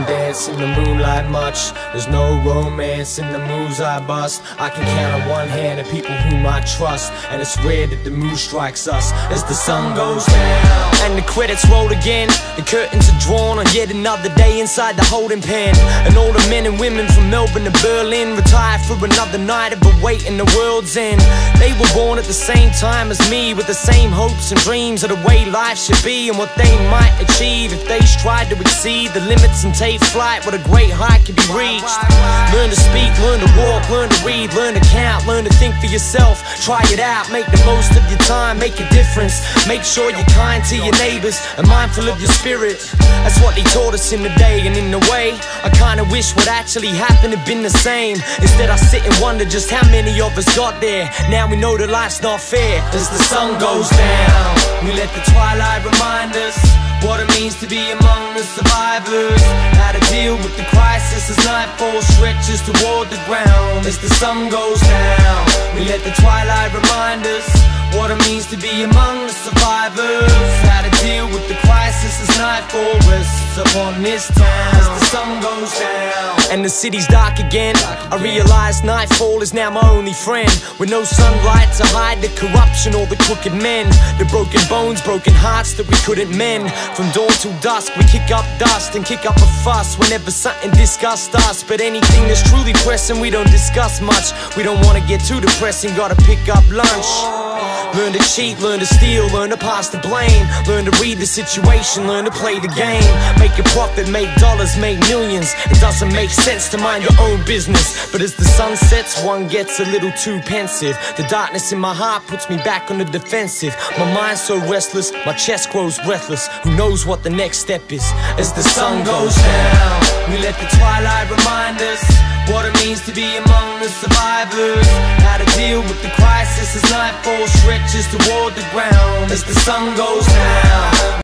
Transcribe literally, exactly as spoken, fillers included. don't dance in the moonlight much. There's no romance in the moves I bust. I can count on one hand the people whom I trust, and it's rare that the mood strikes us as the sun goes down and the credits roll again. The curtains are drawn on yet another day inside the holding pen, and all the men and women from Melbourne to Berlin retire for another night of a wait in the world's end. They were born at the same time as me, with the same hopes and dreams of the way life should be and what they might achieve if they tried to exceed the limits and take flight where a great height can be reached. Learn to speak, learn to walk, learn to read, learn to count, learn to think for yourself. Try it out, make the most of your time, make a difference. Make sure you're kind to your neighbors and mindful of your spirit. That's what they taught us in the day, and in a way I kinda wish what actually happened had been the same. Instead I sit and wonder just how many of us got there. Now we know that life's not fair. As the sun goes down, we let the twilight remind us what it means to be among the survivors, how to deal with the crisis as nightfall stretches toward the ground. As the sun goes down, we let the twilight remind us what it means to be among the survivors, how to deal with the crisis as nightfall rests upon this town. As the sun goes down and the city's dark again, I realize nightfall is now my only friend. With no sunlight to hide the corruption or the crooked men, the broken bones, broken hearts that we couldn't mend. From dawn till dusk we kick up dust and kick up a fuss whenever something disgusts us. But anything that's truly pressing we don't discuss much. We don't want to get too depressing, gotta pick up lunch. Learn to cheat, learn to steal, learn to pass the blame, learn to read the situation, learn to play the game. Make a profit, make dollars, make millions. It doesn't make sense to mind your own business. But as the sun sets, one gets a little too pensive. The darkness in my heart puts me back on the defensive. My mind's so restless, my chest grows breathless. Who knows what the next step is? As the sun goes down, we let the twilight remind us what it means to be among the survivors, how to deal with the crisis as nightfall stretches toward the ground. As the sun goes down.